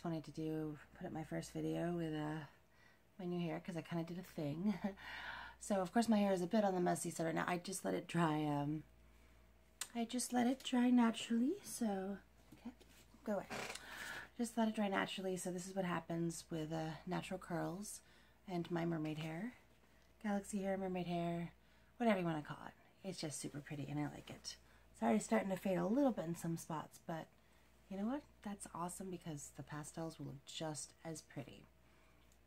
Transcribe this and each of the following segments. just wanted to put up my first video with my new hair because I kind of did a thing. So of course my hair is a bit on the messy side right now. I just let it dry. I just let it dry naturally. So okay, go away. Just let it dry naturally. So this is what happens with natural curls and my mermaid hair, galaxy hair, mermaid hair, whatever you want to call it. It's just super pretty and I like it. It's already starting to fade a little bit in some spots, but you know what? That's awesome because the pastels will look just as pretty.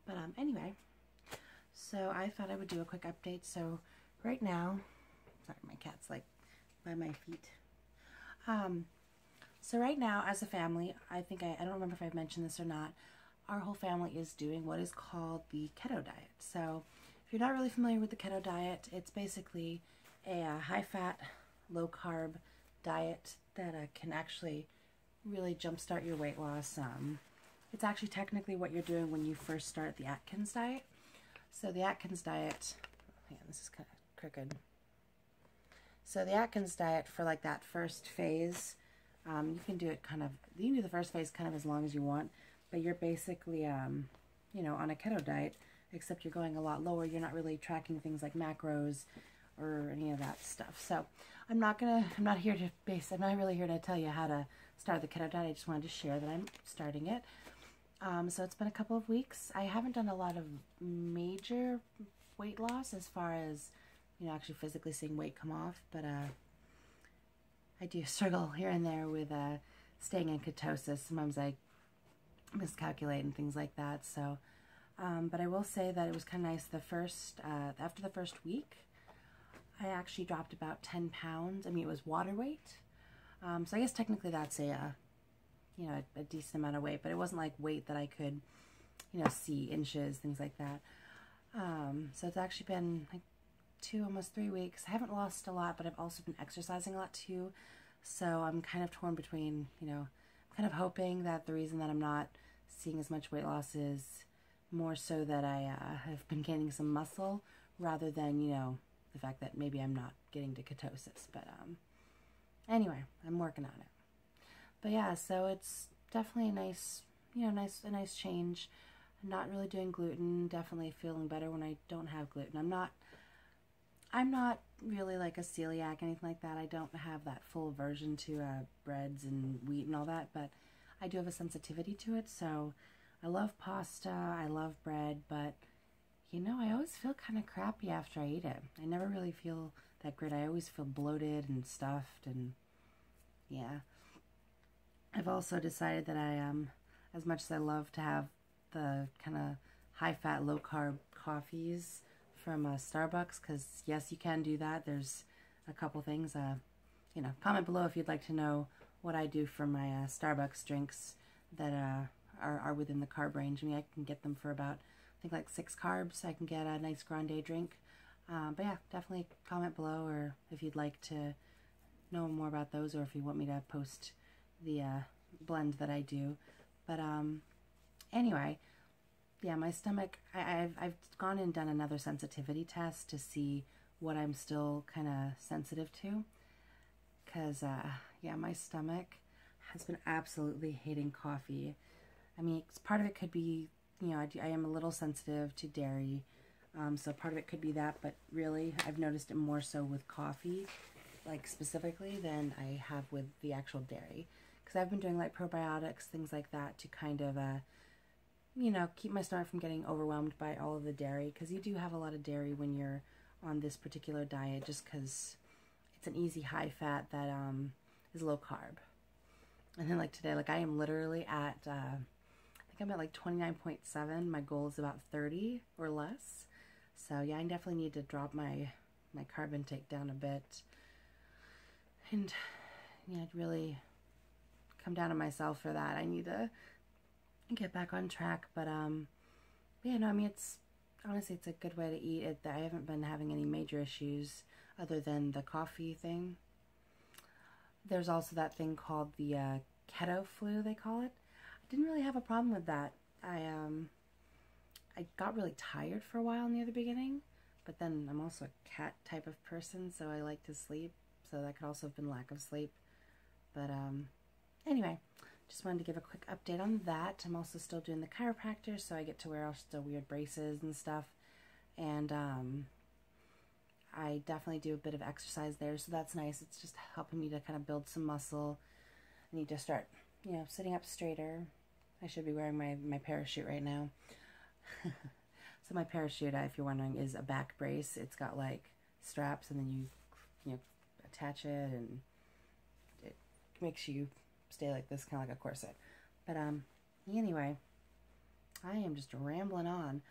But anyway, so I thought I would do a quick update. So right now, sorry, my cat's like by my feet. So right now as a family, I don't remember if I've mentioned this or not, our whole family is doing what is called the keto diet. So if you're not really familiar with the keto diet, it's basically a high-fat, low-carb diet that can actually really jumpstart your weight loss. It's actually technically what you're doing when you first start the Atkins diet. So the Atkins diet, hang on, this is kind of crooked. So the Atkins diet for like that first phase, you can do the first phase kind of as long as you want, but you're basically, you know, on a keto diet, except you're going a lot lower. You're not really tracking things like macros or any of that stuff. So I'm not really here to tell you how to start the keto diet. I just wanted to share that I'm starting it. So it's been a couple of weeks. I haven't done a lot of major weight loss as far as, you know, actually physically seeing weight come off, but I do struggle here and there with staying in ketosis. Sometimes I miscalculate and things like that. So, but I will say that it was kind of nice. After the first week, I actually dropped about 10 pounds. I mean, it was water weight. So I guess technically that's you know, a decent amount of weight, but it wasn't like weight that I could, you know, see inches, things like that. So it's actually been like almost 3 weeks. I haven't lost a lot, but I've also been exercising a lot too. So I'm kind of torn between, you know, I'm kind of hoping that the reason that I'm not seeing as much weight loss is more so that I have been gaining some muscle rather than, you know, the fact that maybe I'm not getting to ketosis, but anyway, I'm working on it. But yeah, so it's definitely a nice, you know, a nice change. I'm not really doing gluten. Definitely feeling better when I don't have gluten. I'm not really like a celiac, anything like that. I don't have that full aversion to breads and wheat and all that, but I do have a sensitivity to it. So I love pasta, I love bread, but you know, I always feel kind of crappy after I eat it. I never really feel that great. I always feel bloated and stuffed, and yeah. I've also decided that I, as much as I love to have the kind of high-fat, low-carb coffees from Starbucks, because yes, you can do that. There's a couple things. You know, comment below if you'd like to know what I do for my Starbucks drinks that are within the carb range. I mean, I can get them for about, I think, like 6 carbs. I can get a nice grande drink. But yeah, definitely comment below, or if you'd like to know more about those, or if you want me to post the blend that I do. But anyway, yeah, my stomach, I've gone and done another sensitivity test to see what I'm still kind of sensitive to, because yeah, my stomach has been absolutely hating coffee. I mean, part of it could be, you know, I am a little sensitive to dairy, so part of it could be that, but really I've noticed it more so with coffee, like specifically, than I have with the actual dairy, because I've been doing like probiotics, things like that, to kind of, you know, keep my stomach from getting overwhelmed by all of the dairy, because you do have a lot of dairy when you're on this particular diet, just because it's an easy high fat that is low carb. And then like today, like I am literally at, I think I'm at like 29.7. My goal is about 30 or less. So yeah, I definitely need to drop my carb intake down a bit, and you know, really come down on myself for that. I need to get back on track. But yeah, no, I mean, it's honestly, it's a good way to eat it. I haven't been having any major issues other than the coffee thing. There's also that thing called the keto flu, they call it. Didn't really have a problem with that. I got really tired for a while near the beginning, but then I'm also a cat type of person, so I like to sleep, so that could also have been lack of sleep. But anyway, Just wanted to give a quick update on that. I'm also still doing the chiropractor, so I get to wear all the weird braces and stuff. And I definitely do a bit of exercise there, so that's nice. It's just helping me to kind of build some muscle. I need to start, you know, sitting up straighter. I should be wearing my parachute right now. So my parachute, if you're wondering, is a back brace. It's got like straps, and then you know, attach it, and it makes you stay like this, kind of like a corset. But anyway, I am just rambling on.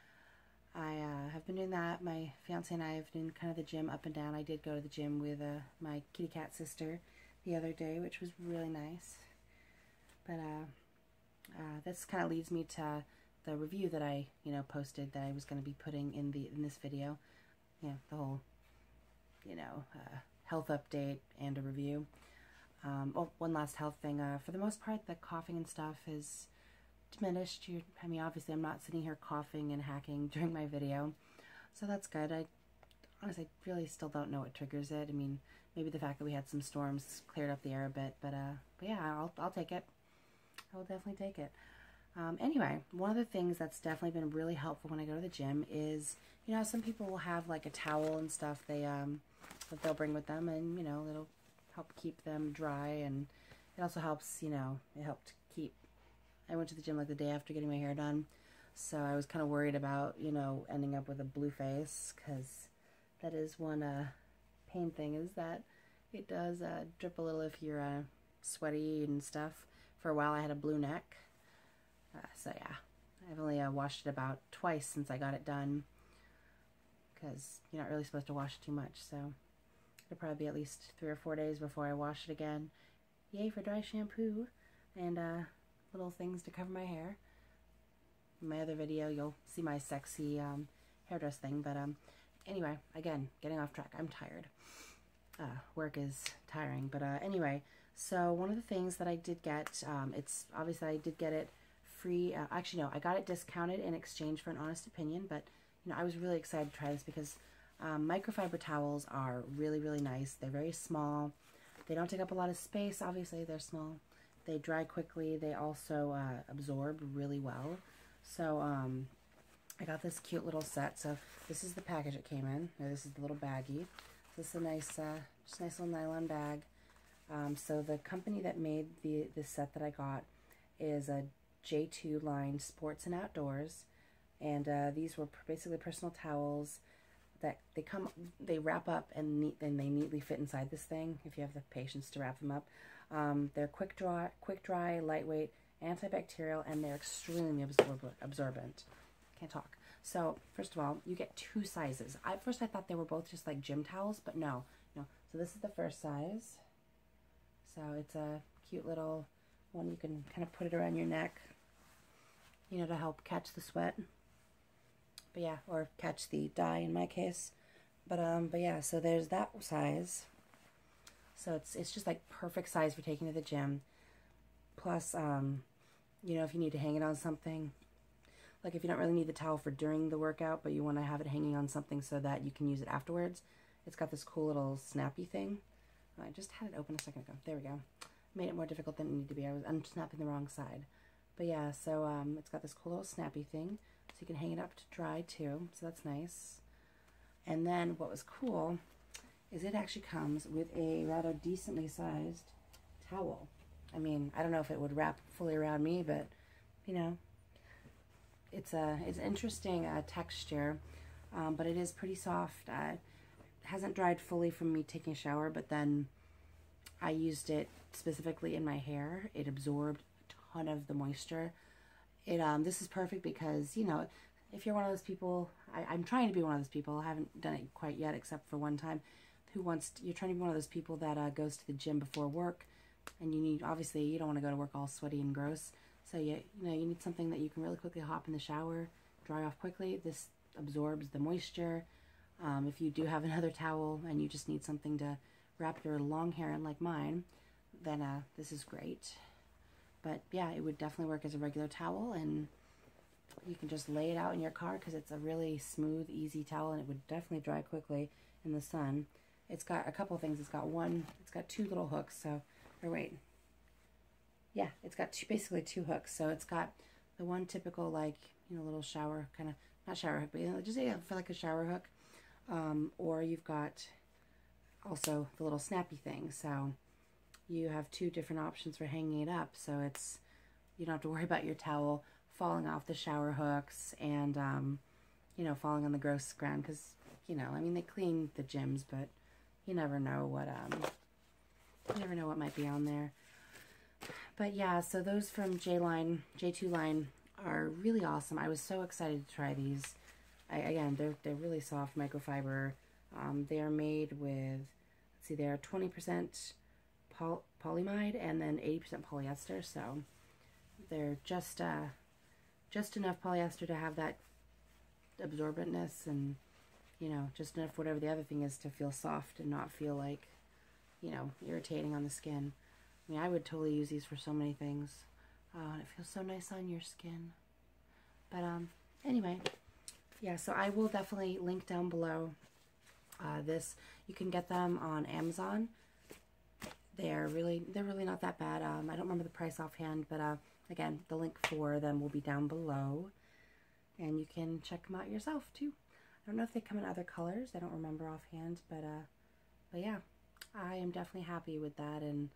I have been doing that. My fiance and I have been kind of the gym up and down. I did go to the gym with my kitty cat sister the other day, which was really nice. But this kind of leads me to the review that I, you know, posted that I was going to be putting in this video. You know, the whole, you know, health update and a review. Oh, one last health thing. For the most part, the coughing and stuff is diminished. I mean, obviously, I'm not sitting here coughing and hacking during my video, so that's good. I honestly really still don't know what triggers it. I mean, maybe the fact that we had some storms cleared up the air a bit, but yeah, I'll take it. I will definitely take it. Anyway, one of the things that's definitely been really helpful when I go to the gym is, you know, some people will have like a towel and stuff that they'll bring with them, and, you know, it'll help keep them dry, and it also helps, you know, it helped keep, I went to the gym like the day after getting my hair done, so I was kind of worried about, you know, ending up with a blue face, because that is one pain thing, is that it does drip a little if you're sweaty and stuff. For a while I had a blue neck. So yeah, I've only washed it about twice since I got it done, because you're not really supposed to wash it too much, so it'll probably be at least 3 or 4 days before I wash it again. Yay for dry shampoo and little things to cover my hair. In my other video you'll see my sexy hairdress thing, but anyway, again, getting off track, I'm tired. Work is tiring, but anyway, so one of the things that I did get, it's obviously I did get it free, actually no, I got it discounted in exchange for an honest opinion, but you know, I was really excited to try this because microfiber towels are really, really nice. They're very small. They don't take up a lot of space, obviously they're small. They dry quickly. They also absorb really well. So I got this cute little set. So this is the package it came in. Now, this is the little baggie. So this is a nice, just nice little nylon bag. So the company that made the set that I got is a J2 line sports and outdoors, and these were basically personal towels that they wrap up and they neatly fit inside this thing if you have the patience to wrap them up. They're quick dry, lightweight, antibacterial, and they're extremely absorbent. Can't talk. So first of all, you get 2 sizes. At first I thought they were both just like gym towels, but no. So this is the first size. So it's a cute little one. You can kind of put it around your neck, you know, to help catch the sweat. But yeah, or catch the dye in my case. But yeah, so there's that size. So it's just like perfect size for taking to the gym. Plus, you know, if you need to hang it on something, like if you don't really need the towel for during the workout, but you want to have it hanging on something so that you can use it afterwards, it's got this cool little snappy thing. I just had it open a second ago. There we go. Made it more difficult than it needed to be. I'm snapping the wrong side. But yeah, so it's got this cool little snappy thing. So you can hang it up to dry too, so that's nice. And then what was cool is it actually comes with a rather decently sized towel. I mean, I don't know if it would wrap fully around me, but you know, it's an interesting texture, but it is pretty soft. It hasn't dried fully from me taking a shower, but then I used it specifically in my hair. It absorbed a ton of the moisture. This is perfect because, you know, if you're one of those people, I'm trying to be one of those people, I haven't done it quite yet except for one time, you're trying to be one of those people that goes to the gym before work, and you need, obviously, you don't want to go to work all sweaty and gross, so you know, you need something that you can really quickly hop in the shower, dry off quickly. This absorbs the moisture. If you do have another towel and you just need something to wrap your long hair in like mine, then this is great. But yeah, it would definitely work as a regular towel, and you can just lay it out in your car because it's a really smooth, easy towel, and it would definitely dry quickly in the sun. It's got a couple things. It's got 2 little hooks. So, or wait, Yeah, it's got basically two hooks. So it's got the one typical, like, you know, little shower kind of, not shower hook, but, you know, just, yeah, for like a shower hook. Or you've got also the little snappy thing. So you have two different options for hanging it up. So it's, you don't have to worry about your towel falling off the shower hooks and, you know, falling on the gross ground. Because, you know, I mean, they clean the gyms, but you never know what, you never know what might be on there. But yeah, so those from J2 line are really awesome. I was so excited to try these. Again, they're really soft microfiber. They are made with, let's see, they are 20% polyamide and then 80% polyester. So they're just enough polyester to have that absorbentness and, you know, just enough whatever the other thing is to feel soft and not feel like, you know, irritating on the skin. I mean, I would totally use these for so many things. Oh, and it feels so nice on your skin. But anyway, yeah, so I will definitely link down below this. You can get them on Amazon. They're really not that bad. I don't remember the price offhand, but again, the link for them will be down below. And you can check them out yourself, too. I don't know if they come in other colors. I don't remember offhand, but yeah, I am definitely happy with that. And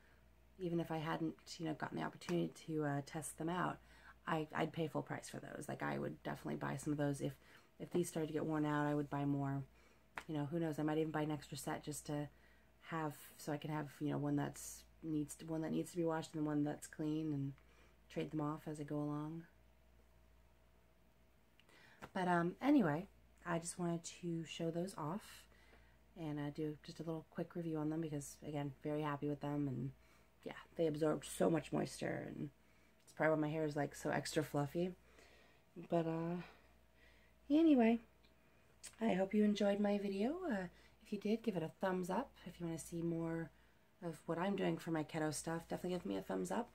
even if I hadn't, you know, gotten the opportunity to test them out, I'd pay full price for those. Like, I would definitely buy some of those. If these started to get worn out, I would buy more. You know, who knows? I might even buy an extra set just to have, so I can have, you know, one that needs to be washed and one that's clean, and trade them off as I go along. But anyway, I just wanted to show those off and do just a little quick review on them because, again, very happy with them. And yeah, they absorbed so much moisture, and it's probably why my hair is like so extra fluffy. But anyway, I hope you enjoyed my video. If you did, give it a thumbs up. If you want to see more of what I'm doing for my keto stuff, definitely give me a thumbs up.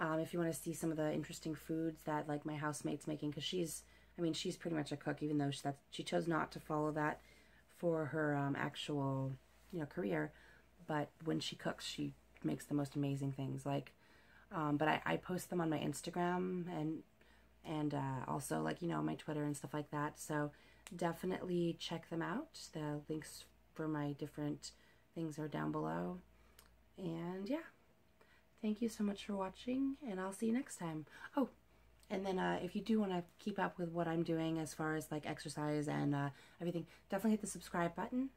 If you want to see some of the interesting foods that, like, my housemate's making, because she's pretty much a cook, even though she chose not to follow that for her actual, you know, career. But when she cooks, she makes the most amazing things, like, but I post them on my Instagram and also, like, you know, my Twitter and stuff like that, so definitely check them out. The links for my different things are down below. And yeah, thank you so much for watching, and I'll see you next time. Oh, and then if you do want to keep up with what I'm doing as far as, like, exercise and everything, definitely hit the subscribe button,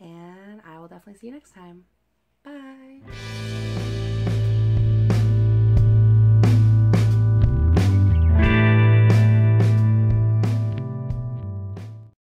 and I will definitely see you next time. Bye.